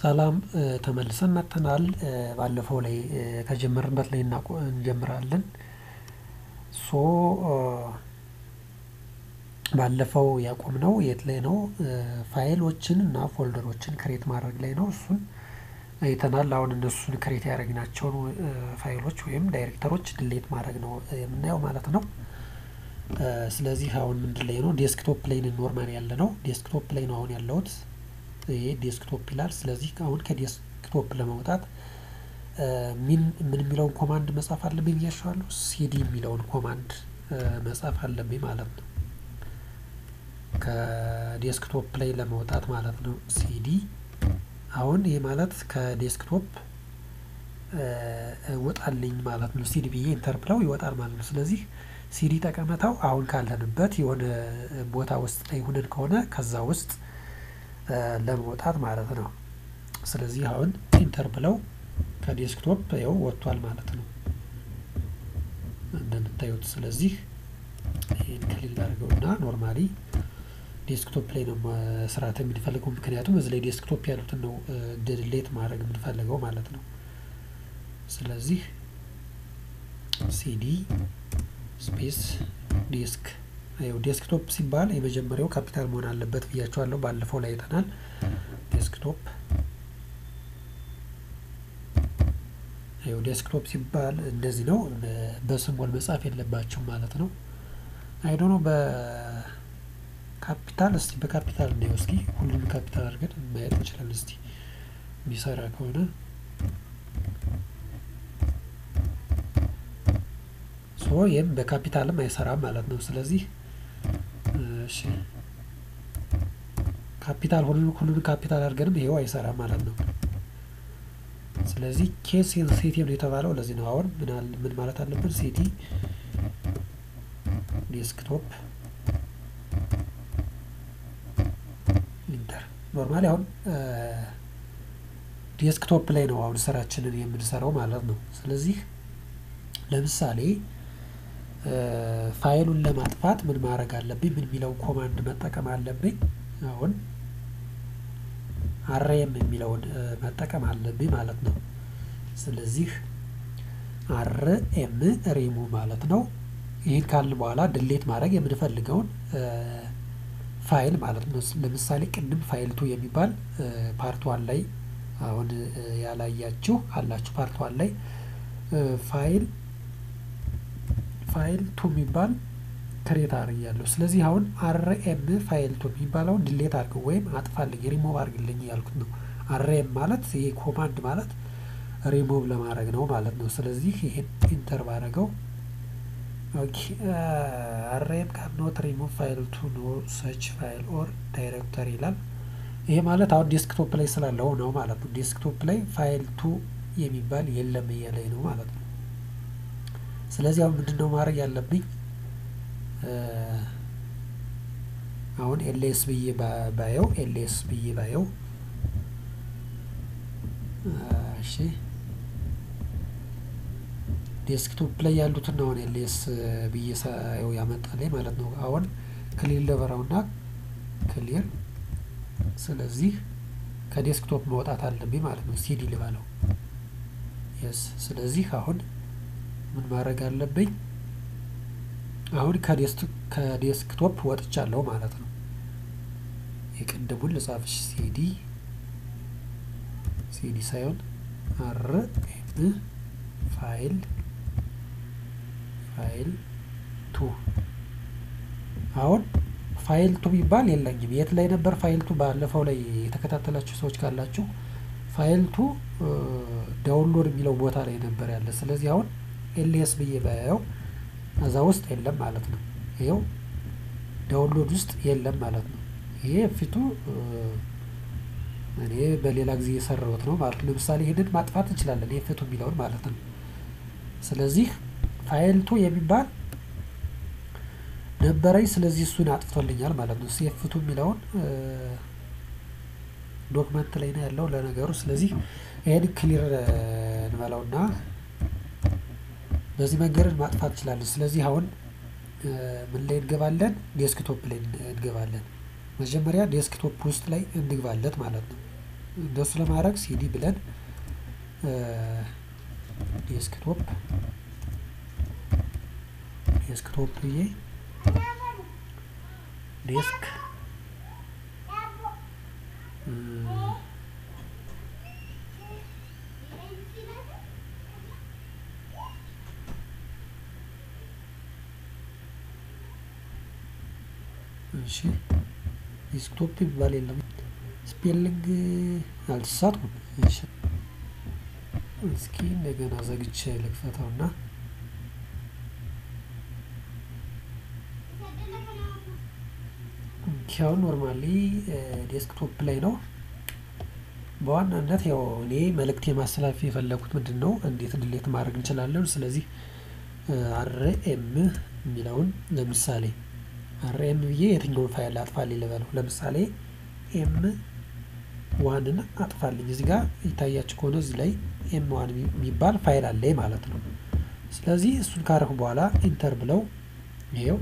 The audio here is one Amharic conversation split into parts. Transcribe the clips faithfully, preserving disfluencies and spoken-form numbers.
سلام تمل سنة تنال بالفولي كجمر بطلين ناقو نجمر علن سو بالفو يقوم نو يتلينو فايل وچن نا فولدر وچن كريت مارك لينو سون أي تنال لاون النسون كريت يارجنا تشون فايل وچ ويم دايركتر وچ دليت مارك نو منو مالتنو سلازي هاون من دلينو ديسكتوب لين النورمان يالنو ديسكتوب لين هون ياللوت ای دیسکتوب پیلار سلزیک آن که دیسکتوب پیل موتاد من من میلون کماند مسافر لبی میشوالو سی دی میلون کماند مسافر لبی مالند که دیسکتوب پیل موتاد مالند سی دی آن یه مالند که دیسکتوب وقت علین مالند سی دی بیه انترپلوی وقت آرمان سلزیک سی دی تا کامتا آن کالند باتی آن بوده وسط ایهونن کونه کزا وسط لموتات معرضنا سلزي هون انتر بلو كديسكتوب يو وطوال معرضنا عندنا التايوت سلزي نخلي الارقونا نورمالي ديسكتوب لينا سرعة من فلقو مكنياتو مزلي ديسكتوب يالو تنو ديليت معرق من فلقو معرضنا سلزي cd space disk أيو ديسكتوب سيبال إيه بجمبريو كابيتال مون على البث فيها شوالو بالفو لا يتنال ديسكتوب أيو ديسكتوب سيبال النزينو بسم والمسافة اللي باتشو مالتنو I don't know ب كابيتال استي بكابيتال نيوسكي كل بكابيتال أركن بيت مشلال استي بيصير أكونا سو يم بكابيتال ما يسرع مالتنو سلازي شيء كابيتال هون كلون كابيتال أرجعنا بيهوا يسارع مالتنا. سلازي كيس السيتي بدي تفعله ولا زين هاور من ال من مالتنا نبر سيتي ديسكتوب إنتر. نورمالي هون ديسكتوب بلاينه هون سرعة شنو يم بنسرعه مالتنا. سلازي لمس عليه فايلون لما تفات من معركة لبي من ميلون كوماند متكم على لبي هون عرّي من ميلون متكم على لبي مالتنا سلزيخ عرّي إم ريمو مالتنا يهين كان البوالا دليت معركة من فلقون فايل مالتنا لمسالي كنم فايل تو يميبال بارتوان لي هون يالا ياتشو هلاتشو بارتوان لي فايل فايل توميبال كريتاري يالو سلازي هون آر إم فايل توميبالو ديليت ارغو ويم اطفالي ريموف ارغلني يالكت نو آر إم مالت سي كوماند مالت ريموف لمارغ نو مالت نو سلازي هي انتر بارغو اوكي آر إم كان نوت ريموف فايل تو نو سيرش فايل اور دايركتوري لام هي مالت او ديسكتوب بلاي سلالو نو مالت ديسكتوب بلاي فايل تو يميبال يلم يالي نو مالت سلازي هم بدنا مارج على لبني، هون إل إس بي بايو إل إس بي بايو، شيء، ديسكتوب بلاي على لطنا هون إل إس بي سا أو يعمل عليه مالتنا هون كلير لفراونا كلير، سلازي كديسكتوب موت على لبني مالتنا سي دي لفالو، يس سلازي هون من مارك على لبي، أهون كديسك كديسكتوب هو تجعله معناتنا، يمكن دبول لصاف سي دي، سي دي سايون، ار ام فايل، فايل تو، أهون فايل تو بيبال يلا جبيت لين ببر فايل تو بال فولي تكتات لاتشو سوتش كلاتشو، فايل تو داونلود ميلو بوتار لين ببر يلا سلزي أهون إل إس بي بايو هذا وسط يلم مالتنا يو داونلود وسط يلم مالتنا هي فتو يعني بليلا غزي يسرروتنا مالتنا لمثالي هدن ማጥፋት እንችላለን ይሄ فتو ሚለውን ማለት ነው ስለዚህ ፋይል ቱ የሚባል ነበረኝ ስለዚህ እሱን አጥፍቶልኛል ማለት ነው ሴፍ ቱ ሚለውን ዶክመንት ላይ ነው ያለው ለነገሩ ስለዚህ ይሄን ክሊር እንበላውና لازم أجرب ما أتفقد لأنه سلزي هون من لين جبالن ديسكتوب لين جبالن مجمريا ديسكتوب بوست لين عند جبالن معناته دوصل معرك سي دي بلاد ديسكتوب ديسكتوب بيه ديسك ماشي ديسكتوب بيبقى لي سبيلنج الصوت ماشي እስኪ እንደገና ዘግቼ ልክፈታውና ያው ኖርማሊ ዴስክቶፕ ላይ ነው በዋናነት ያው እኔ መልእክት የማስተላለፍ የፈለኩት ምንድነው እንዴት ዲሊት ማድረግ እንችላለን ስለዚህ አርኤም ሚላውን ለምሳሌ አርኤም የትኛው ፋይል አጥፋልኝ ለበለው ለምሳሌ ኤም واحد نا أطفال لجزجا يتأيّد كونه زلي إم واحد ميبال فايل عليه مالتنا. سلازي السكارك بوالا إنتر بلو هيو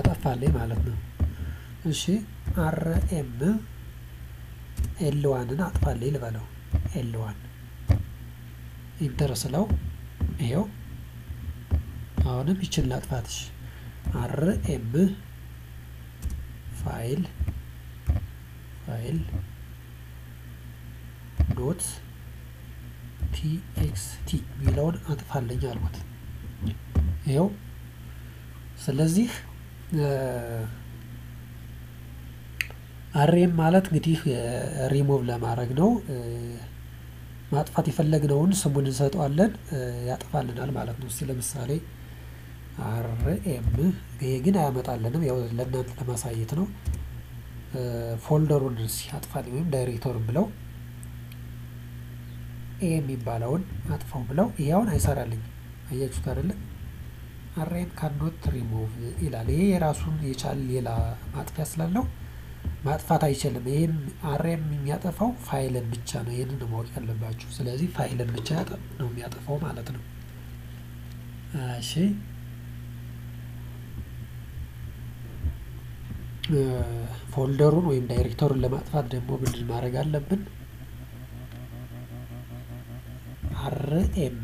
أطفال ليه مالتنا. إيشي R M L واحد نا أطفال ليه لبالو L واحد إنتر سلو هيو هون بيشيل أطفالش R M فايل file dot txt ቢላውን አጥፋለኝ አልኩት ይሄው ስለዚህ አርኤም ማለት እንግዲህ ሪሙቭ ለማድረግ ነው ማጥፋት ይፈልግነውን ስሙን እንሰጣለን ያጥፋልናል ማለት ነው ስለምሳሌ አርኤም ግን አያመጣለንም ያው ለእናንተ ለማሳየት ነው ፎልደሩን ሲያጥፋልኝ ወይም ዳይሬክተሩን ብለው ኤም ይባላውን አጥፋው ብለው ይሄውን አይሰራልኝ አያችሁት አይደለ አርኤም ካንዶት ሪሙቭ ኢላሌ የራሱን የቻል ሌላ ማጥፋት ያስላለው ማጥፋት አይችልም ይሄም አርኤም የሚያጠፋው ፋይልን ብቻ ነው ይሄንን ማወቅ ያለባችሁ ስለዚህ ፋይልን ብቻ ነው የሚያጠፋው ማለት ነው እሺ ፎልደሩን ወይም ዳይሬክተሩን ለማጥፋት ደግሞ ብድል ማድረግ አለብን አርኤም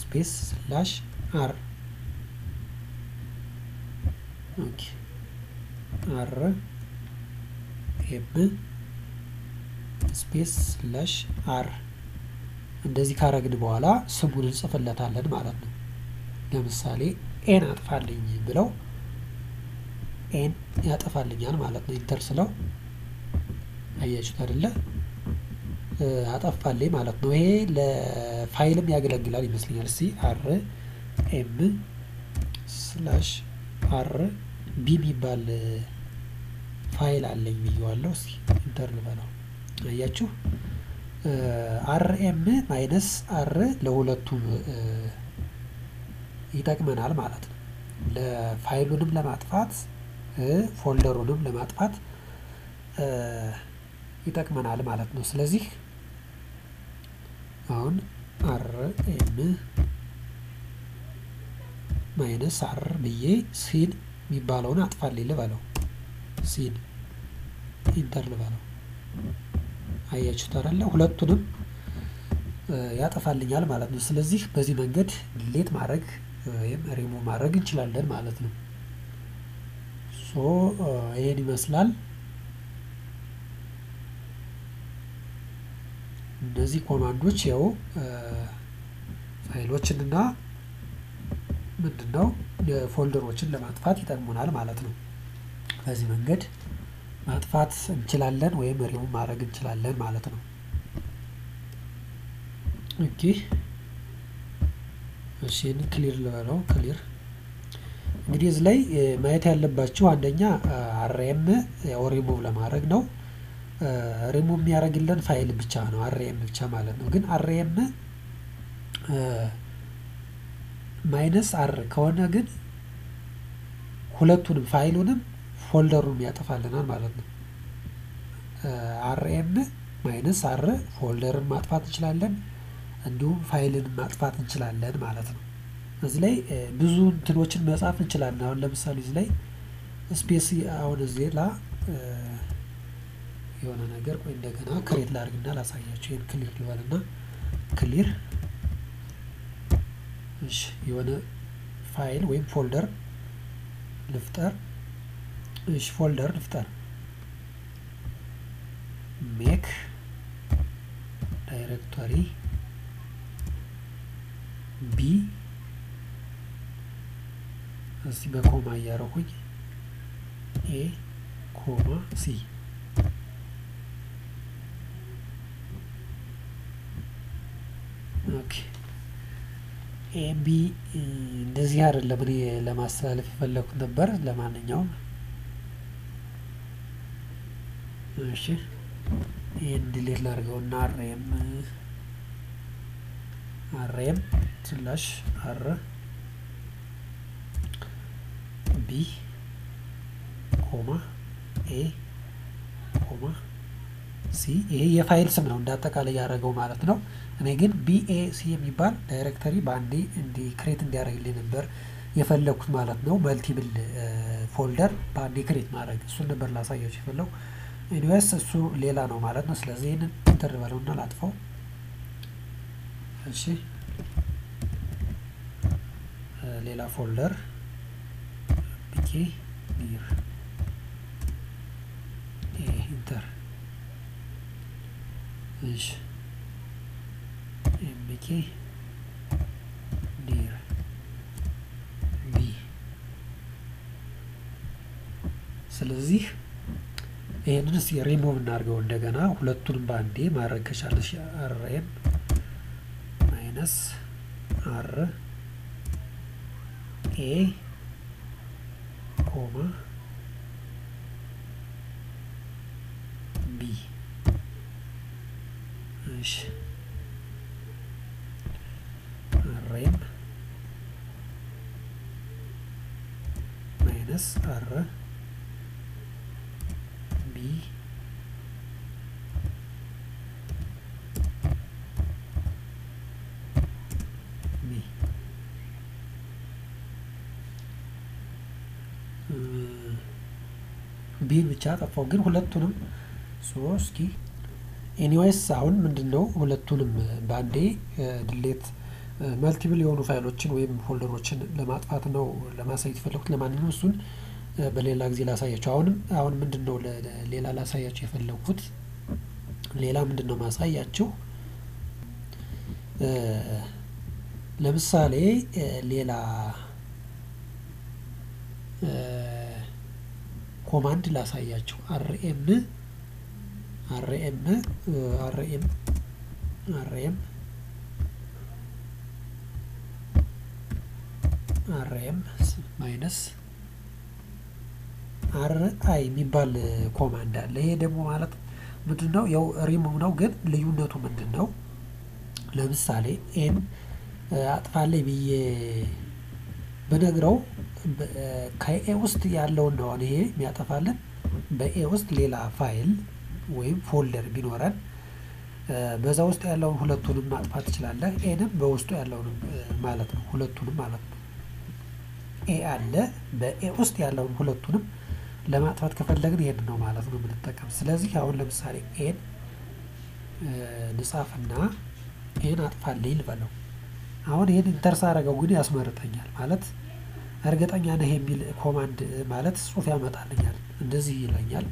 ስፔስ ስላሽ አር ኦኬ አር ኤም ስፔስ ስላሽ አር እንደዚህ ካረግን በኋላ ስሙን ጽፈለታለን ማለት ነው ለምሳሌ ኤን አጥፋልኝ ብለው ኤን ያጠፋልኛል ማለት ነው ኢንተር ስለው አያችሁት አይደለ አጠፋልኝ ማለት ነው ይሄ ለፋይልም ያገለግላል ይመስልኛል ሲ አር ኤም ስላሽ አር ቢ ቢባል ፋይል አለኝ ይዋለው ሲ ኢንተር ልበለው አያችሁ አር ኤም ማይነስ አር ለሁለቱ ይጣቀመናል ማለት ነው ለፋይሉንም ለማጥፋት ፎልደሩንም ለማጥፋት ይጣቀመናል ማለት ነው ስለዚህ አሁን አር ኤም ማይነስ አር ብዬ ሲን የሚባለውን አጥፋልኝ ልበለው ሲን ኢንተር ልበለው አያችሁት አይደለ ሁለቱንም ያጠፋልኛል ማለት ነው ስለዚህ በዚህ መንገድ ዲሊት ማድረግ ወይም ሪሙቭ ማድረግ እንችላለን ማለት ነው ሶ ይሄን ይመስላል እንደዚህ ኮማንዶች ያው ፋይሎችንና ምንድነው የፎልደሮችን ለማጥፋት ይጠቅሙናል ማለት ነው በዚህ መንገድ ማጥፋት እንችላለን ወይም ሪሙቭ ማድረግ እንችላለን ማለት ነው ኦኬ እሺን ክሊር ለራው ክሊር እንግዲህ እዚህ ላይ ማየት ያለባችሁ አንደኛ አርኤም ሪሙቭ ለማድረግ ነው ሪሙቭ የሚያደርግልን ፋይል ብቻ ነው አርኤም ብቻ ማለት ነው ግን አርኤም ማይነስ አር ከሆነ ግን ሁለቱንም ፋይሉንም ፎልደሩን ያጠፋልናል ማለት ነው አርኤም ማይነስ አር ፎልደርን ማጥፋት እንችላለን እንዲሁም ፋይልን ማጥፋት እንችላለን ማለት ነው እዚህ ላይ ብዙ እንትኖችን መጻፍ እንችላለን አሁን ለምሳሌ እዚህ ላይ ስፔስ አሁን እዚህ ላይ የሆነ ነገር ወይ እንደገና ክሬት ላድርግና ላሳያችሁ ይሄን ክሊር ልበልና ክሊር እሺ የሆነ ፋይል ወይ ፎልደር ልፍጠር እሺ ፎልደር ልፍጠር make directory b እዚህ በኮማ ያረኩኝ a ኮማ c Okay. A B እንደዚህ አይደለም እኔ ለማስተላለፍ ፈለኩት ነበር ለማንኛውም እሺ ይሄን ዲሊት ላድርገውና አርኤም አርኤም ስላሽ አር B ኮማ A ኮማ C ይሄ የፋይል ስም ነው እንዳጠቃላይ ያደረገው ማለት ነው እኔ ግን BAC የሚባል ዳይሬክተሪ ባንዲ እንዲ ክሬት እንዲያደርግልኝ ነበር የፈለኩት ማለት ነው መልቲፕል ፎልደር ባንዲ ክሬት ማድረግ እሱ ነበር ላሳያችሁ የፈለው ኢንቨስ እሱ ሌላ ነው ማለት ነው ስለዚህ ይሄን እንተርባለውና ላጥፋው እሺ ሌላ ፎልደር ፒኬ ዲር ይሄ ኢንተር እሺ mbk dir b ስለዚህ ይሄንን ሲሪሞቭ እናርገው እንደገና ሁለቱን ባንዴ ማረከሻለሽ rm - r a comma b እሺ rm minus r b b b ብቻ ተፈው ግን ሁለቱንም ሶስት ኤኒዌይስ አሁን ምንድነው ሁለቱንም ባንዴ ዲሊት መልቲፕል የሆኑ ፋይሎችን ወይም ፎልደሮችን ለማጥፋት ነው ለማሳየት ፈለኩት ለማንኛውም እሱን በሌላ ጊዜ ላሳያችሁ አሁን አሁን ምንድነው ሌላ ላሳያችሁ የፈለኩት ሌላ ምንድነው ማሳያችሁ ለምሳሌ ሌላ ኮማንድ ላሳያችሁ rm rm rm rm rm minus ri የሚባል ኮማንድ አለ ይሄ ደግሞ ማለት ምንድነው ያው ሪሙቭ ነው ግን ልዩነቱ ምንድነው ለምሳሌ n አጥፋለይ ብዬ በነግረው ከa ውስጥ ያለው ነው ይሄ የሚያጠፋልን በa ውስጥ ሌላ ፋይል ወይም ፎልደር ቢኖራል በዛ ውስጥ ያለው ሁለቱንም ማጥፋት ይችላል n በውስጡ ያለው ማለት ነው ሁለቱንም ማለት ነው ኤ አለ በኤ ውስጥ ያለውን ሁለቱንም ለማጥፋት ከፈለግን ይሄን ነው ማለት ነው ምንጠቀም ስለዚህ አሁን ለምሳሌ ኤን ንጻፍና ኤን አጥፋልኝ ልበለው አሁን ይሄን ኢንተርስ አረጋው ግን ያስመረጠኛል ማለት እርግጠኛ ነኝ የሚል ኮማንድ ማለት ጽሁፍ ያመጣልኛል እንደዚህ ይለኛል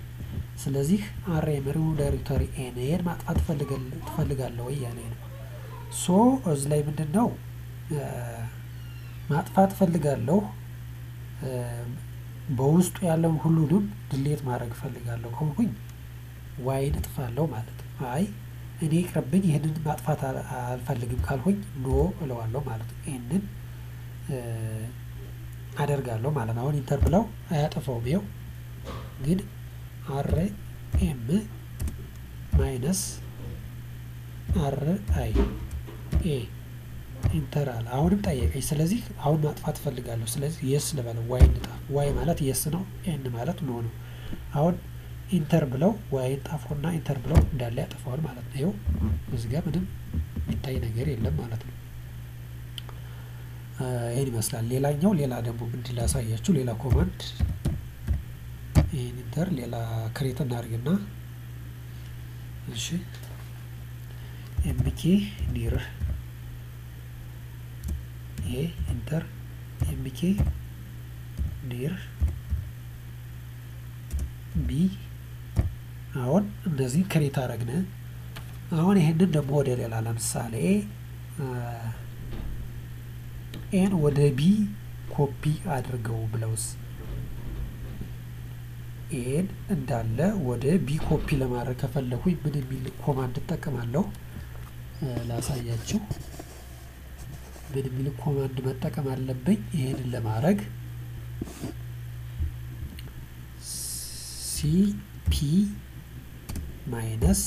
ስለዚህ rm remove directory ኤን ኤን ማጥፋት ፈልገል ፈልጋለሁ ይያኔ ነው ሶ እዚ ላይ ምንድነው ማጥፋት ፈልጋለሁ በውስጡ ያለው ሁሉንም ዲሊት ማድረግ ፈልጋለሁ ቆንኩኝ ዋይ ልጥፋለሁ ማለት አይ እኔ ይቀርብኝ ይሄንን ማጥፋት አልፈልግም ካልኩኝ ኖ እለዋለሁ ማለት ኤንድን አደርጋለሁ ማለት አሁን ኢንተር ብለው አያጠፋው ቢው ግን r m - r i a ኢንተራል አሁንም ጠየቀኝ ስለዚህ አሁን ማጥፋት ፈልጋለሁ ስለዚህ yes ለበለው y እንጣ y ማለት yes ነው n ማለት no ነው አሁን ኢንተር ብለው y ጣፎና ኢንተር ብለው እንዳለ ያጠፋው ማለት ነው እዚህ ጋር ምንም ይታይ ነገር የለም ማለት ነው ይሄን ይመስላል ሌላኛው ሌላ ደግሞ እንድላ ሳያችሁ ሌላ ኮማንድ ኢንተር ሌላ ክሬት እናርግና ماشي. ام كي دي يروح ايه انتر ام كي دير بي اهون اندازي كريت አደረግنا اهون ይሄንን ደግሞ ወደ ሌላ ለምሳሌ ኤን ወደ ቢ ኮፒ አድርገው ብለውስ ኤን እንዳለ ወደ ቢ ኮፒ ለማድረግ ከፈለኩኝ ምን ቢል ኮማንድ ተጠቅማለሁ ላሳያችሁ ምን ቢል ኮማንድ መጠቀም አለብኝ ይሄንን ለማድረግ ሲፒ ማይነስ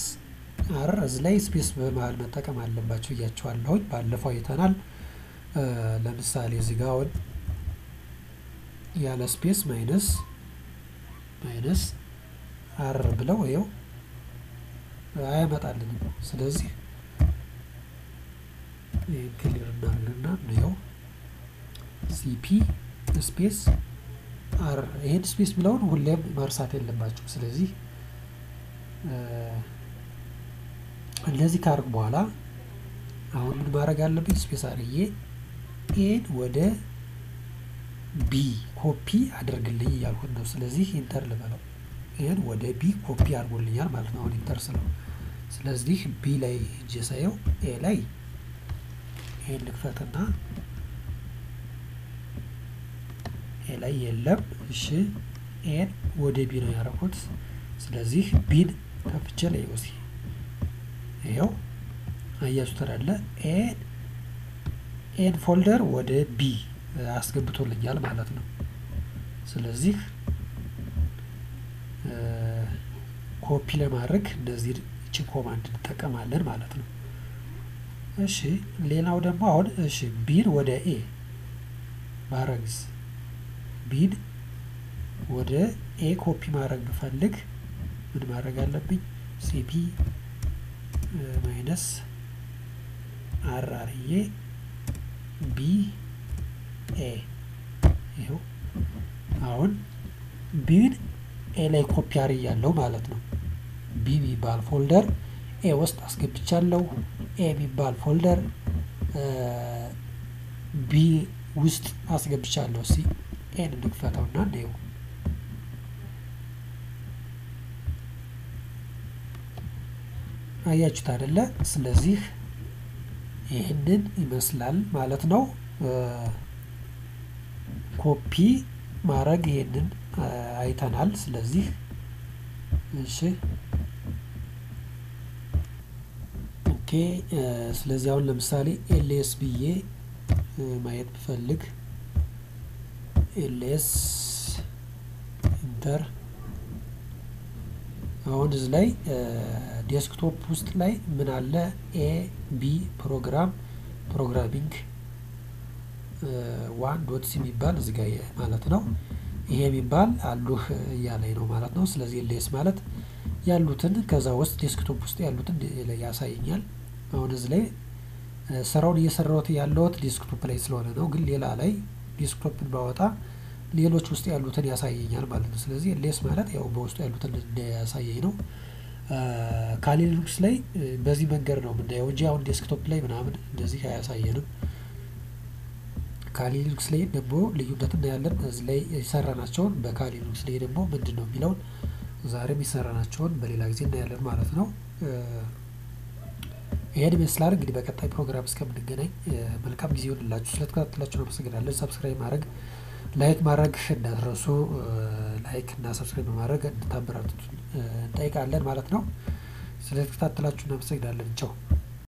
አር ላይ ስፔስ በመሃል መጠቀም አለባችሁ ያያችኋለሁ ባለፈው ይተናል ለምሳሌ እዚህ ጋር ወን ያለ ስፔስ ማይነስ ማይነስ አር ብለው ይው አይመጣልኝ ስለዚህ ክሊር እናደርግና ነው ሲፒ ስፔስ አር ይሄን ስፔስ ብለውን ሁሌም ማርሳት የለባችሁ ስለዚህ ለዚህ ካርክ በኋላ አሁን ምን ማድረግ አለብኝ ስፔስ አርዬ ኤን ወደ ቢ ኮፒ አድርግልኝ ያልኩት ነው ስለዚህ ኢንተር ልበለው ኤን ወደ ቢ ኮፒ አድርጎልኛል ማለት ነው ኢንተር ስለው ስለዚህ ቢ ላይ ጄሳዩ ኤ ላይ ኤን ልክፈትና ኤ ላይ የለም እሺ ኤን ወደ ቢ ነው ያረኩት ስለዚህ ቢን ከፍቼ ላይ ወሲ ይሄው አያችሁ ተራለ ኤን ኤን ፎልደር ወደ ቢ አስገብቶልኛል ማለት ነው ስለዚህ ኮፒ ለማድረግ እንደዚህ እቺ ኮማንድ ተጠቅማለን ማለት ነው እሺ ሌላው ደግሞ አሁን እሺ ቢን ወደ ኤ ማረግስ ቢን ወደ ኤ ኮፒ ማድረግ ብፈልግ ምን ማድረግ አለብኝ ሲፒ ማይነስ አር አር ዬ ቢ ኤ ይሄው አሁን ቢን ኤ ላይ ኮፒ አርያለሁ ማለት ነው ቢ ቢባል ፎልደር ኤ ውስጥ አስገብቻለሁ ኤ ቢባል ፎልደር ቢ ውስጥ አስገብቻለሁ ሲ ኤን ልክፈታውና ነው አያችሁት አይደለ ስለዚህ ይሄንን ይመስላል ማለት ነው ኮፒ ማድረግ ይሄንን አይተናል ስለዚህ እሺ ኦኬ ስለዚህ አሁን ለምሳሌ ኤልኤስ ቢዬ ማየት ብፈልግ ኤልኤስ ኢንተር አሁን እዚህ ላይ ዴስክቶፕ ውስጥ ላይ ምን አለ ኤ ቢ ፕሮግራም ፕሮግራሚንግ one dot c ይባል እዚህ ጋር ማለት ነው ይሄ ይባል አሉህ ያለኝ ነው ማለት ነው ስለዚህ ኤልኤስ ማለት ያሉትን ከዛ ውስጥ ዴስክቶፕ ውስጥ ያሉትን ያሳየኛል አሁን እዚህ ላይ ሰራውን እየሰራሁት ያለሁት ዴስክቶፕ ላይ ስለሆነ ነው ግን ሌላ ላይ ዴስክቶፕን ባወጣ ሌሎች ውስጥ ያሉትን ያሳየኛል ማለት ነው ስለዚህ ኤልኤስ ማለት ያው በውስጥ ያሉትን ያሳየኝ ነው ካሊኑክስ ላይ በዚህ መንገድ ነው እንደው እንጂ አሁን ዴስክቶፕ ላይ ምናምን እንደዚህ ያያሳየንም ካሊኑክስ ላይ ደግሞ ልዩነት እንዳያለን እዚህ ላይ ይሰራናቸው በካሊኑክስ ላይ ደግሞ ምንድነው የሚለው ዛሬም ይሰራናቸው በሌላ ጊዜ እንዳያለን ማለት ነው ይሄን መስላር እንግዲህ በቀጣይ ፕሮግራም እስከምንገናኝ መልካም ጊዜ ይሁንላችሁ ስለተከታተላችሁ አመሰግናለሁ ሰብስክራይብ ማድረግ ላይክ ማድረግ እንዳትረሱ ላይክ እና ሰብስክራይብ ማድረግ እንድታበረታቱን ጠይቃለን ማለት ነው ስለዚህ ተከታተላችሁ እናመሰግናለን ቻው